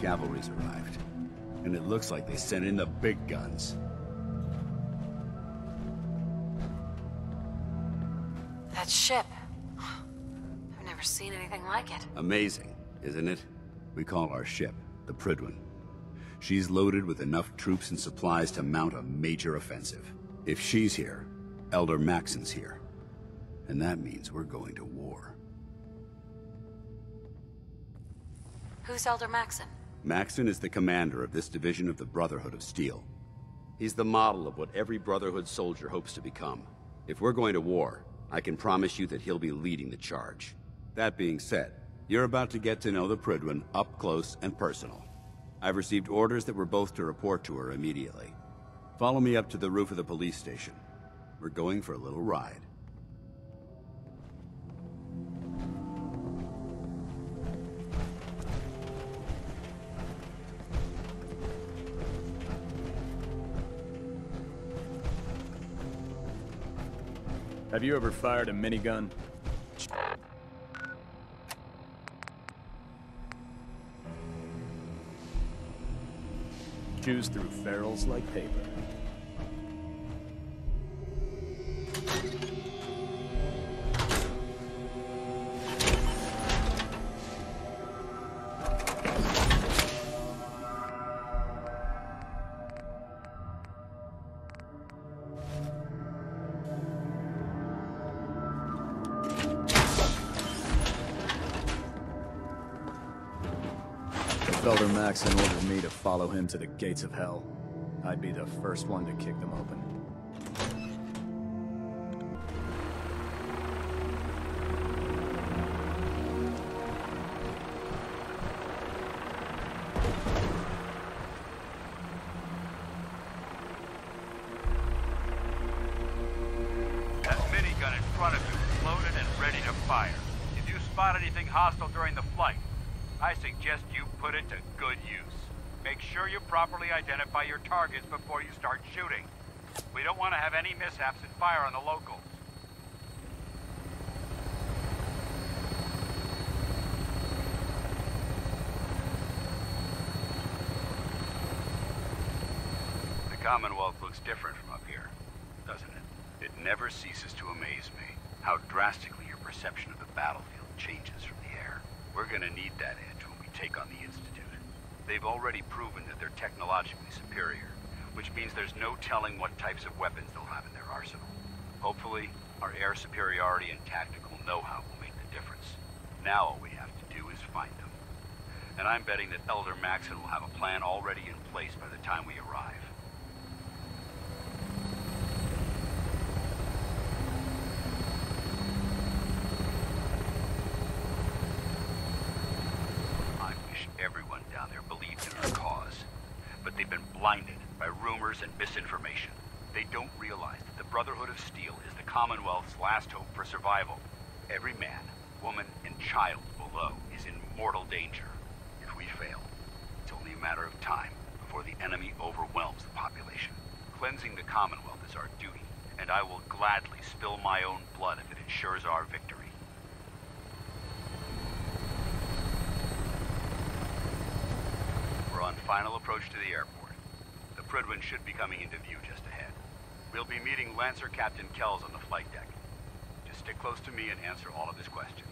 cavalry's arrived. And it looks like they sent in the big guns. That ship. I've never seen anything like it. Amazing, isn't it? We call our ship the Prydwen. She's loaded with enough troops and supplies to mount a major offensive. If she's here, Elder Maxson's here. And that means we're going to war. Who's Elder Maxson? Maxson is the commander of this division of the Brotherhood of Steel. He's the model of what every Brotherhood soldier hopes to become. If we're going to war, I can promise you that he'll be leading the charge. That being said, you're about to get to know the Prydwen up close and personal. I've received orders that we're both to report to her immediately. Follow me up to the roof of the police station. We're going for a little ride. Have you ever fired a minigun? Choose through ferrules like paper. Elder Maxson ordered me to follow him to the gates of hell. I'd be the first one to kick them open. That minigun in front of you is loaded and ready to fire. If you spot anything hostile during the flight, I suggest you put it to good use. Make sure you properly identify your targets before you start shooting. We don't want to have any mishaps and fire on the locals. The Commonwealth looks different from up here, doesn't it? It never ceases to amaze me how drastically your perception of the battlefield changes from the air. We're gonna need that edge when we take on the Institute. They've already proven that they're technologically superior, which means there's no telling what types of weapons they'll have in their arsenal. Hopefully, our air superiority and tactical know-how will make the difference. Now all we have to do is find them. And I'm betting that Elder Maxson will have a plan already in place by the time we arrive. Everyone down there believes in our cause, but they've been blinded by rumors and misinformation. They don't realize that the Brotherhood of Steel is the Commonwealth's last hope for survival. Every man, woman, and child below is in mortal danger. If we fail, it's only a matter of time before the enemy overwhelms the population. Cleansing the Commonwealth is our duty, and I will gladly spill my own blood if it ensures our victory. On final approach to the airport. The Prydwen should be coming into view just ahead. We'll be meeting Lancer Captain Kells on the flight deck. Just stick close to me and answer all of his questions.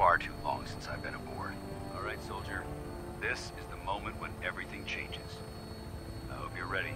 far too long since I've been aboard. All right, soldier. This is the moment when everything changes. I hope you're ready.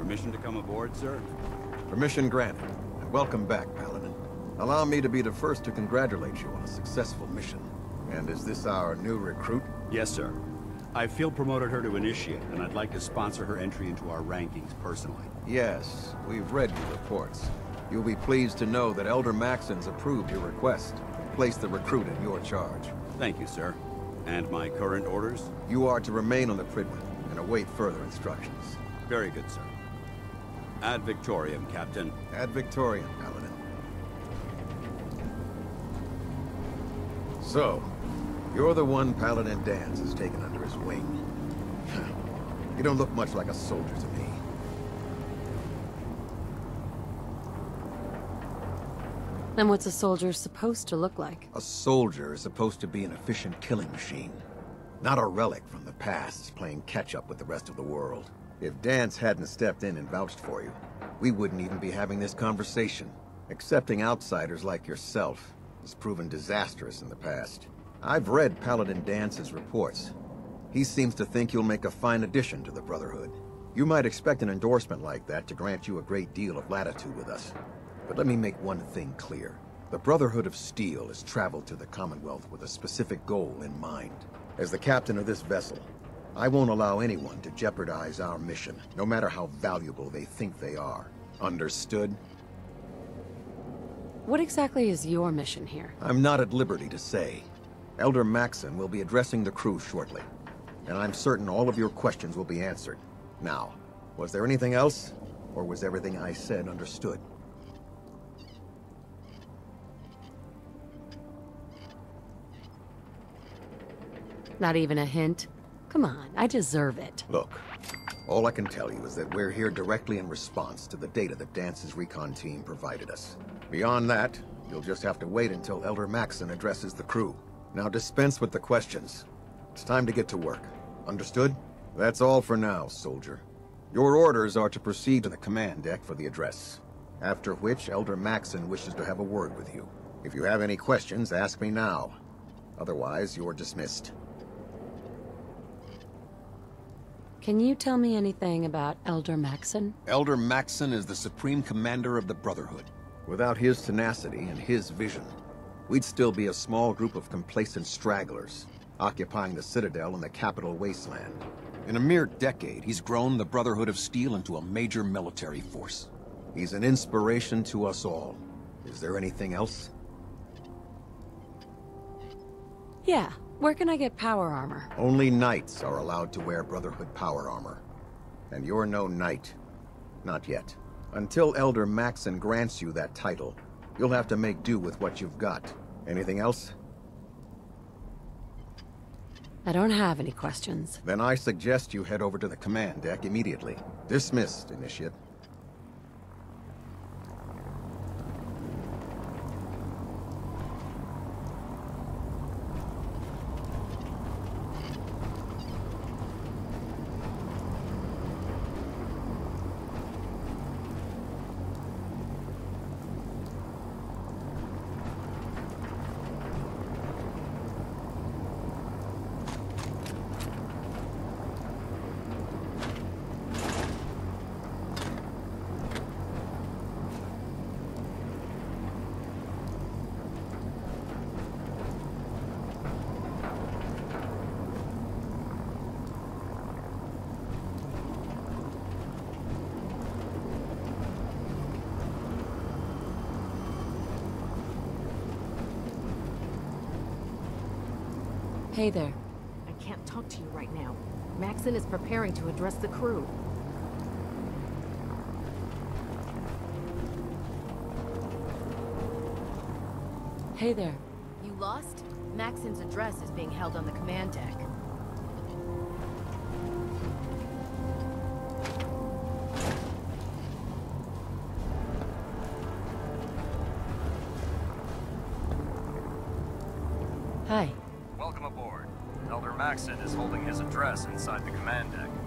Permission to come aboard, sir? Permission granted. And welcome back, Paladin. Allow me to be the first to congratulate you on a successful mission. And is this our new recruit? Yes, sir. I field promoted her to initiate, and I'd like to sponsor her entry into our rankings personally. Yes, we've read your reports. You'll be pleased to know that Elder Maxson's approved your request and placed the recruit in your charge. Thank you, sir. And my current orders? You are to remain on the Prydwen and await further instructions. Very good, sir. Ad Victoriam, Captain. Ad Victoriam, Paladin. So, you're the one Paladin Danse has taken under his wing. You don't look much like a soldier to me. And what's a soldier supposed to look like? A soldier is supposed to be an efficient killing machine. Not a relic from the past playing catch-up with the rest of the world. If Danse hadn't stepped in and vouched for you, we wouldn't even be having this conversation. Accepting outsiders like yourself has proven disastrous in the past. I've read Paladin Danse's reports. He seems to think you'll make a fine addition to the Brotherhood. You might expect an endorsement like that to grant you a great deal of latitude with us. But let me make one thing clear. The Brotherhood of Steel has traveled to the Commonwealth with a specific goal in mind. As the captain of this vessel, I won't allow anyone to jeopardize our mission, no matter how valuable they think they are. Understood? What exactly is your mission here? I'm not at liberty to say. Elder Maxson will be addressing the crew shortly, and I'm certain all of your questions will be answered. Now, was there anything else, or was everything I said understood? Not even a hint? Come on, I deserve it. Look, all I can tell you is that we're here directly in response to the data that Danse's recon team provided us. Beyond that, you'll just have to wait until Elder Maxson addresses the crew. Now dispense with the questions. It's time to get to work. Understood? That's all for now, soldier. Your orders are to proceed to the command deck for the address, after which Elder Maxson wishes to have a word with you. If you have any questions, ask me now. Otherwise, you're dismissed. Can you tell me anything about Elder Maxson? Elder Maxson is the Supreme Commander of the Brotherhood. Without his tenacity and his vision, we'd still be a small group of complacent stragglers, occupying the Citadel and the Capital Wasteland. In a mere decade, he's grown the Brotherhood of Steel into a major military force. He's an inspiration to us all. Is there anything else? Yeah. Where can I get power armor? Only knights are allowed to wear Brotherhood power armor. And you're no knight. Not yet. Until Elder Maxson grants you that title, you'll have to make do with what you've got. Anything else? I don't have any questions. Then I suggest you head over to the command deck immediately. Dismissed, Initiate. Hey there. I can't talk to you right now. Maxson is preparing to address the crew. Hey there. You lost? Maxson's address is being held on the command deck. Hi. Welcome aboard. Elder Maxson is holding his address inside the command deck.